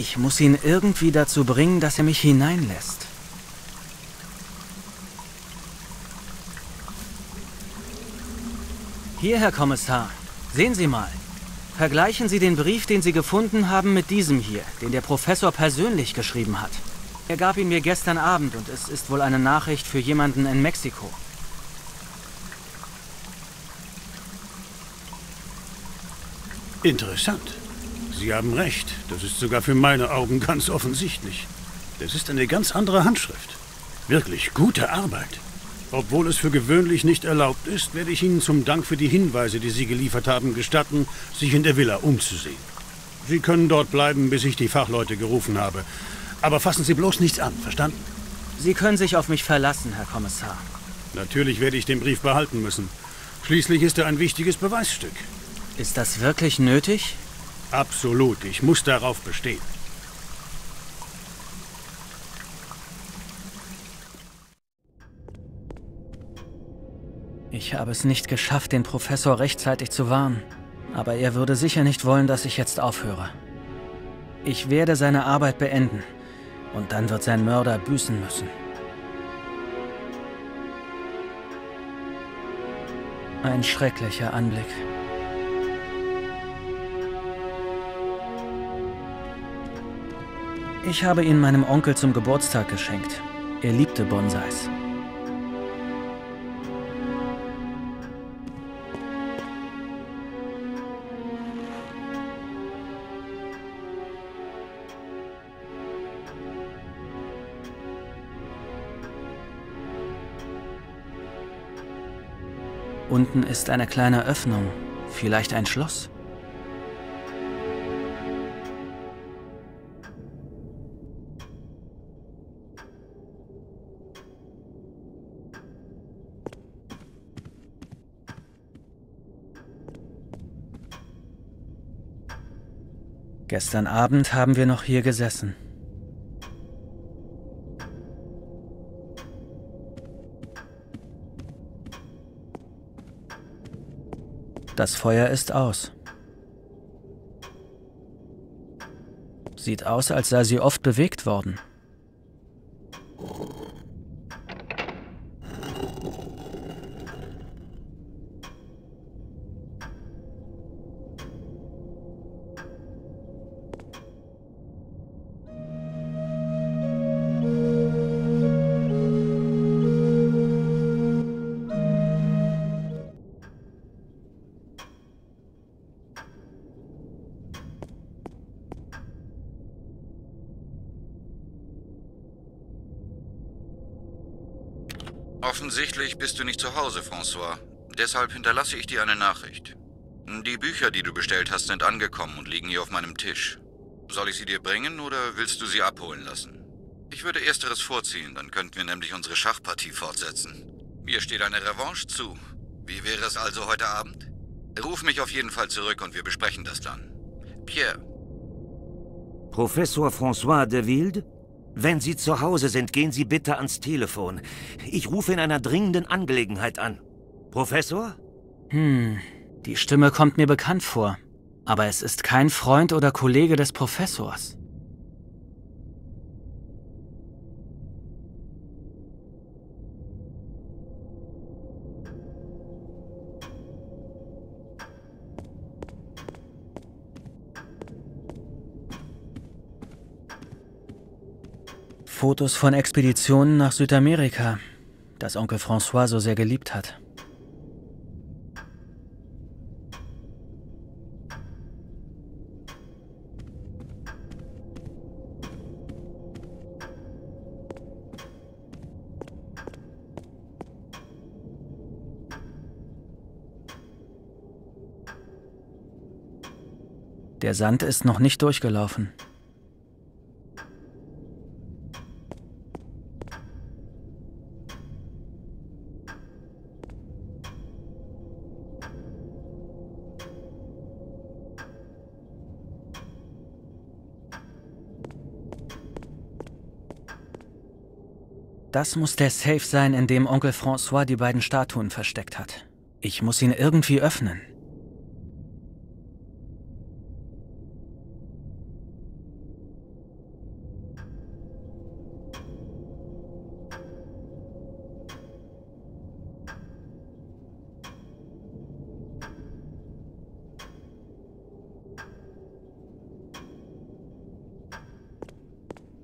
Ich muss ihn irgendwie dazu bringen, dass er mich hineinlässt. Hier, Herr Kommissar. Sehen Sie mal. Vergleichen Sie den Brief, den Sie gefunden haben, mit diesem hier, den der Professor persönlich geschrieben hat. Er gab ihn mir gestern Abend und es ist wohl eine Nachricht für jemanden in Mexiko. Interessant. Sie haben recht. Das ist sogar für meine Augen ganz offensichtlich. Das ist eine ganz andere Handschrift. Wirklich gute Arbeit. Obwohl es für gewöhnlich nicht erlaubt ist, werde ich Ihnen zum Dank für die Hinweise, die Sie geliefert haben, gestatten, sich in der Villa umzusehen. Sie können dort bleiben, bis ich die Fachleute gerufen habe. Aber fassen Sie bloß nichts an, verstanden? Sie können sich auf mich verlassen, Herr Kommissar. Natürlich werde ich den Brief behalten müssen. Schließlich ist er ein wichtiges Beweisstück. Ist das wirklich nötig? Absolut, ich muss darauf bestehen. Ich habe es nicht geschafft, den Professor rechtzeitig zu warnen. Aber er würde sicher nicht wollen, dass ich jetzt aufhöre. Ich werde seine Arbeit beenden. Und dann wird sein Mörder büßen müssen. Ein schrecklicher Anblick. Ich habe ihn meinem Onkel zum Geburtstag geschenkt. Er liebte Bonsais. Unten ist eine kleine Öffnung, vielleicht ein Schloss. Gestern Abend haben wir noch hier gesessen. Das Feuer ist aus. Sieht aus, als sei sie oft bewegt worden. Offensichtlich bist du nicht zu Hause, François. Deshalb hinterlasse ich dir eine Nachricht. Die Bücher, die du bestellt hast, sind angekommen und liegen hier auf meinem Tisch. Soll ich sie dir bringen oder willst du sie abholen lassen? Ich würde Ersteres vorziehen, dann könnten wir nämlich unsere Schachpartie fortsetzen. Mir steht eine Revanche zu. Wie wäre es also heute Abend? Ruf mich auf jeden Fall zurück und wir besprechen das dann. Pierre. Professor François de Wilde? Wenn Sie zu Hause sind, gehen Sie bitte ans Telefon. Ich rufe in einer dringenden Angelegenheit an. Professor? Die Stimme kommt mir bekannt vor. Aber es ist kein Freund oder Kollege des Professors. Fotos von Expeditionen nach Südamerika, das Onkel François so sehr geliebt hat. Der Sand ist noch nicht durchgelaufen. Das muss der Safe sein, in dem Onkel François die beiden Statuen versteckt hat. Ich muss ihn irgendwie öffnen.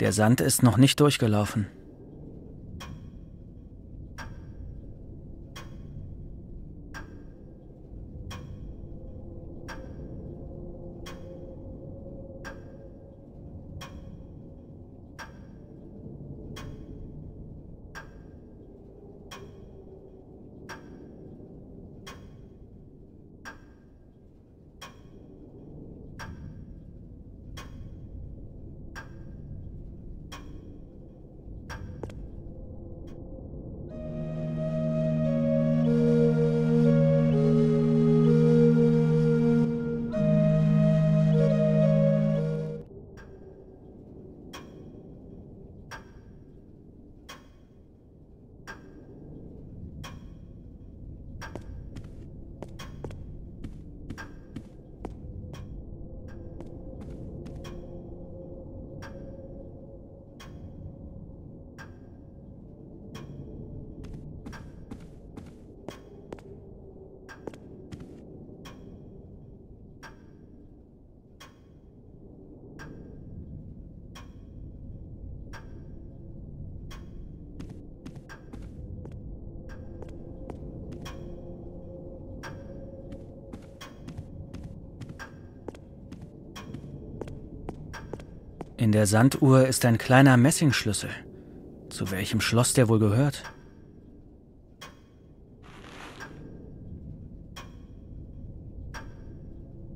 Der Sand ist noch nicht durchgelaufen. In der Sanduhr ist ein kleiner Messingschlüssel. Zu welchem Schloss der wohl gehört?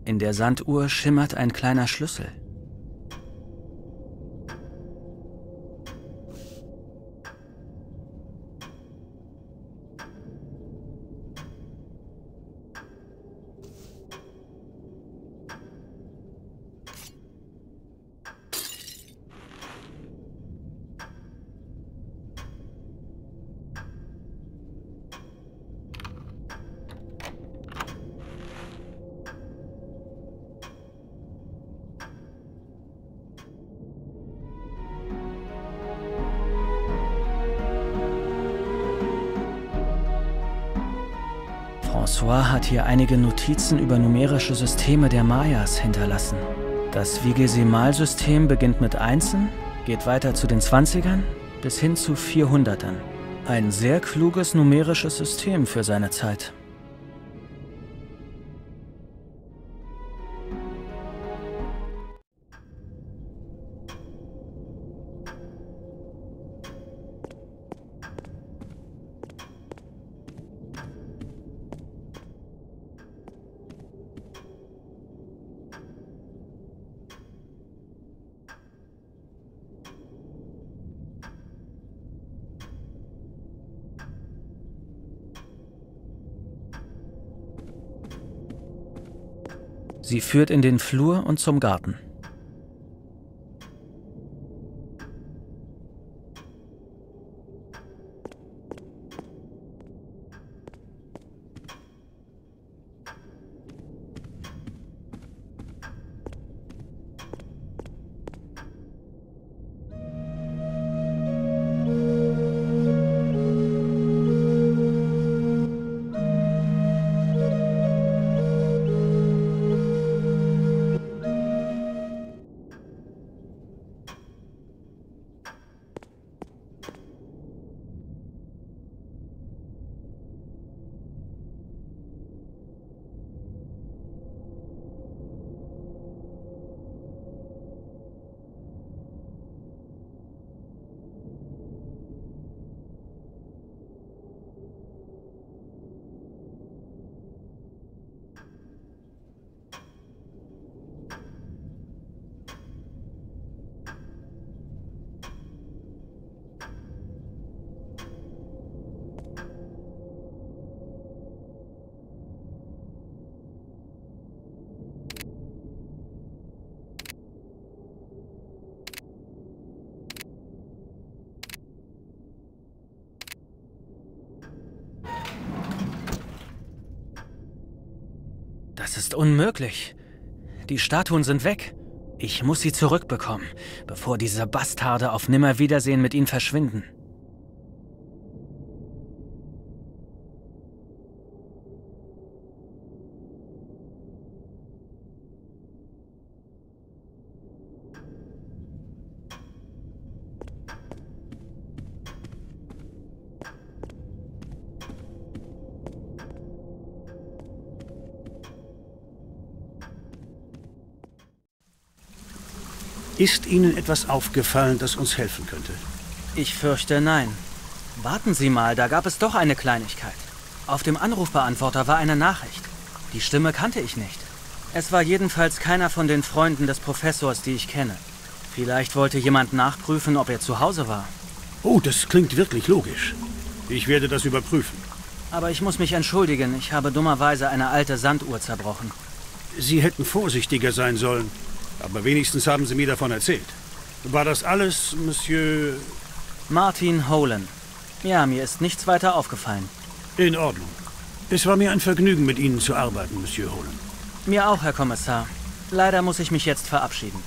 In der Sanduhr schimmert ein kleiner Schlüssel. François hat hier einige Notizen über numerische Systeme der Mayas hinterlassen. Das Vigesimalsystem beginnt mit Einsen, geht weiter zu den 20ern bis hin zu 400ern. Ein sehr kluges numerisches System für seine Zeit. Sie führt in den Flur und zum Garten. Das ist unmöglich. Die Statuen sind weg. Ich muss sie zurückbekommen, bevor diese Bastarde auf Nimmerwiedersehen mit ihnen verschwinden. Ist Ihnen etwas aufgefallen, das uns helfen könnte? Ich fürchte, nein. Warten Sie mal, da gab es doch eine Kleinigkeit. Auf dem Anrufbeantworter war eine Nachricht. Die Stimme kannte ich nicht. Es war jedenfalls keiner von den Freunden des Professors, die ich kenne. Vielleicht wollte jemand nachprüfen, ob er zu Hause war. Oh, das klingt wirklich logisch. Ich werde das überprüfen. Aber ich muss mich entschuldigen, ich habe dummerweise eine alte Sanduhr zerbrochen. Sie hätten vorsichtiger sein sollen, aber wenigstens haben Sie mir davon erzählt. War das alles, Monsieur... Martin Holen. Ja, mir ist nichts weiter aufgefallen. In Ordnung. Es war mir ein Vergnügen, mit Ihnen zu arbeiten, Monsieur Holen. Mir auch, Herr Kommissar. Leider muss ich mich jetzt verabschieden.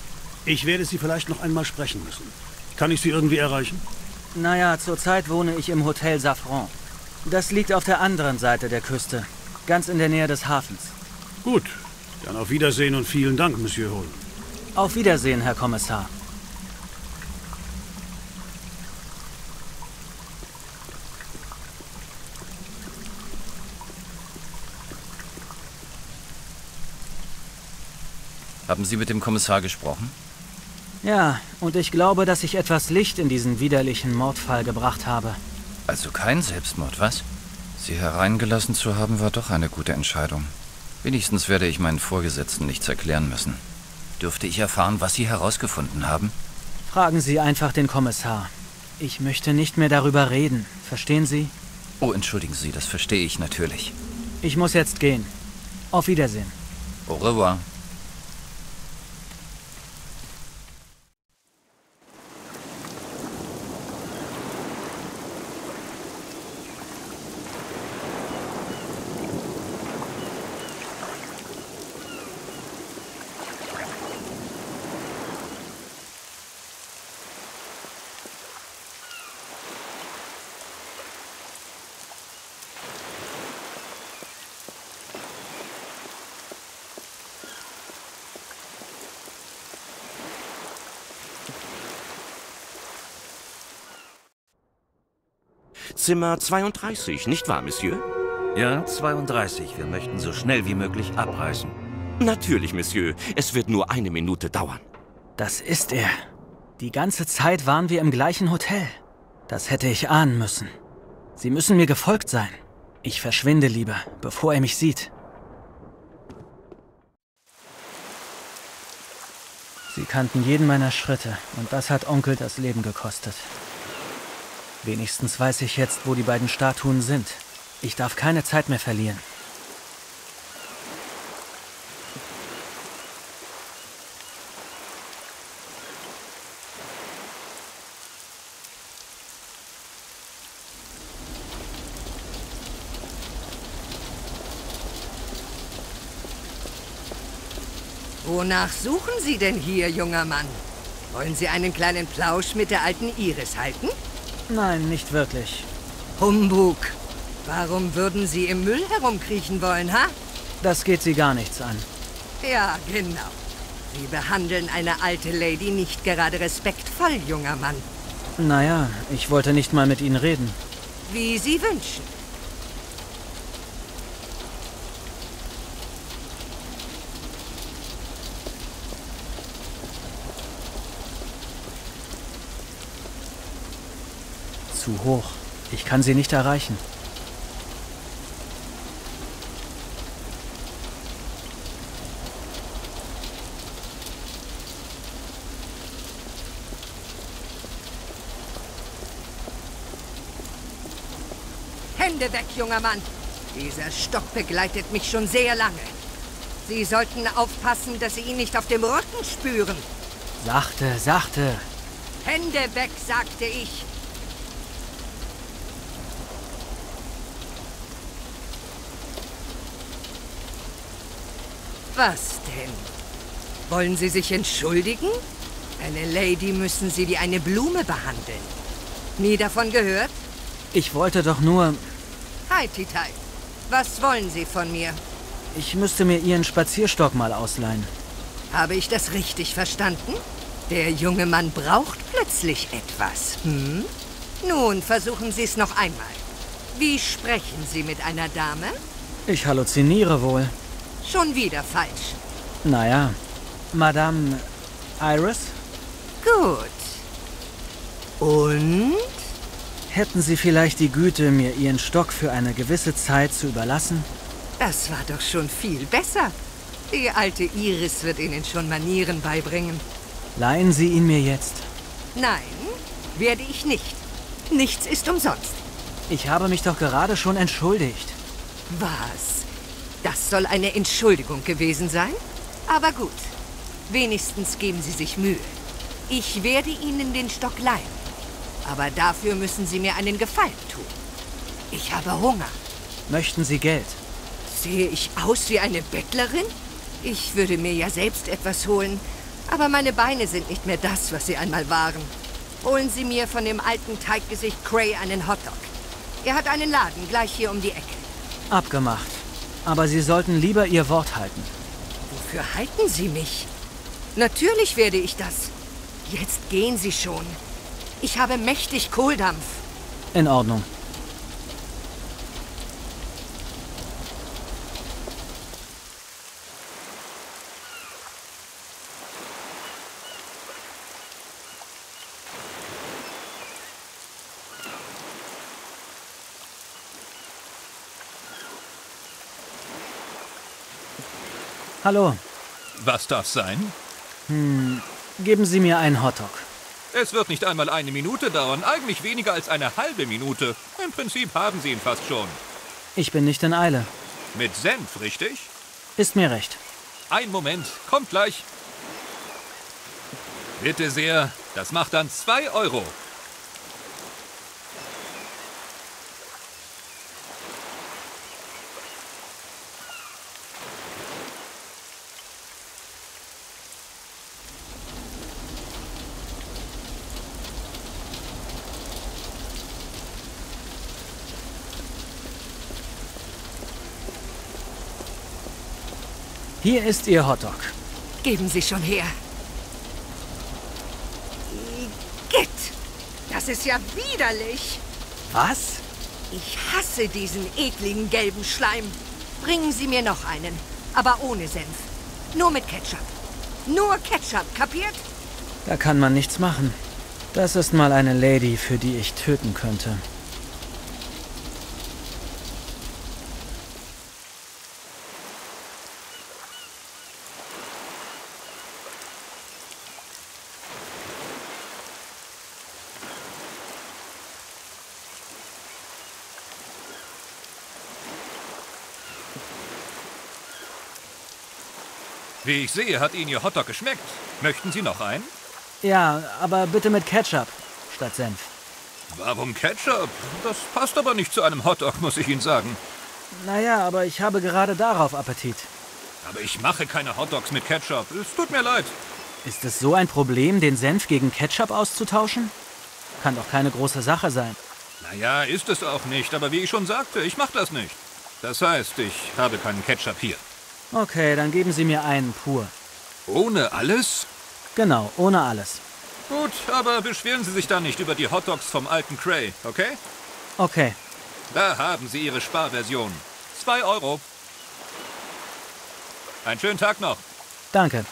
Ich werde Sie vielleicht noch einmal sprechen müssen. Kann ich Sie irgendwie erreichen? Naja, zurzeit wohne ich im Hotel Saffron. Das liegt auf der anderen Seite der Küste, ganz in der Nähe des Hafens. Gut, dann auf Wiedersehen und vielen Dank, Monsieur Holen. Auf Wiedersehen, Herr Kommissar. Haben Sie mit dem Kommissar gesprochen? Ja, und ich glaube, dass ich etwas Licht in diesen widerlichen Mordfall gebracht habe. Also kein Selbstmord, was? Sie hereingelassen zu haben, war doch eine gute Entscheidung. Wenigstens werde ich meinen Vorgesetzten nichts erklären müssen. Dürfte ich erfahren, was Sie herausgefunden haben? Fragen Sie einfach den Kommissar. Ich möchte nicht mehr darüber reden. Verstehen Sie? Oh, entschuldigen Sie, das verstehe ich natürlich. Ich muss jetzt gehen. Auf Wiedersehen. Au revoir. Zimmer 32, nicht wahr, Monsieur? Ja, 32. Wir möchten so schnell wie möglich abreisen. Natürlich, Monsieur. Es wird nur eine Minute dauern. Das ist er. Die ganze Zeit waren wir im gleichen Hotel. Das hätte ich ahnen müssen. Sie müssen mir gefolgt sein. Ich verschwinde lieber, bevor er mich sieht. Sie kannten jeden meiner Schritte und das hat Onkel das Leben gekostet. Wenigstens weiß ich jetzt, wo die beiden Statuen sind. Ich darf keine Zeit mehr verlieren. Wonach suchen Sie denn hier, junger Mann? Wollen Sie einen kleinen Plausch mit der alten Iris halten? Nein, nicht wirklich. Humbug! Warum würden Sie im Müll herumkriechen wollen, ha? Das geht Sie gar nichts an. Ja, genau. Sie behandeln eine alte Lady nicht gerade respektvoll, junger Mann. Naja, ich wollte nicht mal mit Ihnen reden. Wie Sie wünschen. Zu hoch. Ich kann sie nicht erreichen. Hände weg, junger Mann! Dieser Stock begleitet mich schon sehr lange. Sie sollten aufpassen, dass Sie ihn nicht auf dem Rücken spüren. Sachte, sachte! Hände weg, sagte ich! Was denn? Wollen Sie sich entschuldigen? Eine Lady müssen Sie wie eine Blume behandeln. Nie davon gehört? Ich wollte doch nur... Hi, Titai. Was wollen Sie von mir? Ich müsste mir Ihren Spazierstock mal ausleihen. Habe ich das richtig verstanden? Der junge Mann braucht plötzlich etwas, hm? Nun, versuchen Sie es noch einmal. Wie sprechen Sie mit einer Dame? Ich halluziniere wohl. Schon wieder falsch. Naja, Madame Iris? Gut. Und? Hätten Sie vielleicht die Güte, mir Ihren Stock für eine gewisse Zeit zu überlassen? Das war doch schon viel besser. Die alte Iris wird Ihnen schon Manieren beibringen. Leihen Sie ihn mir jetzt? Nein, werde ich nicht. Nichts ist umsonst. Ich habe mich doch gerade schon entschuldigt. Was? Das soll eine Entschuldigung gewesen sein? Aber gut. Wenigstens geben Sie sich Mühe. Ich werde Ihnen den Stock leihen. Aber dafür müssen Sie mir einen Gefallen tun. Ich habe Hunger. Möchten Sie Geld? Sehe ich aus wie eine Bettlerin? Ich würde mir ja selbst etwas holen. Aber meine Beine sind nicht mehr das, was sie einmal waren. Holen Sie mir von dem alten Teiggesicht Cray einen Hotdog. Er hat einen Laden gleich hier um die Ecke. Abgemacht. Aber Sie sollten lieber Ihr Wort halten. Wofür halten Sie mich? Natürlich werde ich das. Jetzt gehen Sie schon. Ich habe mächtig Kohldampf. In Ordnung. Hallo. Was darf's sein? Geben Sie mir einen Hotdog. Es wird nicht einmal eine Minute dauern, eigentlich weniger als eine halbe Minute. Im Prinzip haben Sie ihn fast schon. Ich bin nicht in Eile. Mit Senf, richtig? Ist mir recht. Ein Moment, kommt gleich. Bitte sehr, das macht dann 2 €. Hier ist Ihr Hotdog. Geben Sie schon her. Igitt! Das ist ja widerlich. Was? Ich hasse diesen ekligen gelben Schleim. Bringen Sie mir noch einen, aber ohne Senf. Nur mit Ketchup. Nur Ketchup, kapiert? Da kann man nichts machen. Das ist mal eine Lady, für die ich töten könnte. Wie ich sehe, hat Ihnen Ihr Hotdog geschmeckt. Möchten Sie noch einen? Ja, aber bitte mit Ketchup statt Senf. Warum Ketchup? Das passt aber nicht zu einem Hotdog, muss ich Ihnen sagen. Naja, aber ich habe gerade darauf Appetit. Aber ich mache keine Hotdogs mit Ketchup. Es tut mir leid. Ist es so ein Problem, den Senf gegen Ketchup auszutauschen? Kann doch keine große Sache sein. Naja, ist es auch nicht. Aber wie ich schon sagte, ich mache das nicht. Das heißt, ich habe keinen Ketchup hier. Okay, dann geben Sie mir einen pur. Ohne alles? Genau, ohne alles. Gut, aber beschweren Sie sich dann nicht über die Hotdogs vom alten Cray, okay? Okay. Da haben Sie Ihre Sparversion. 2 €. Einen schönen Tag noch. Danke.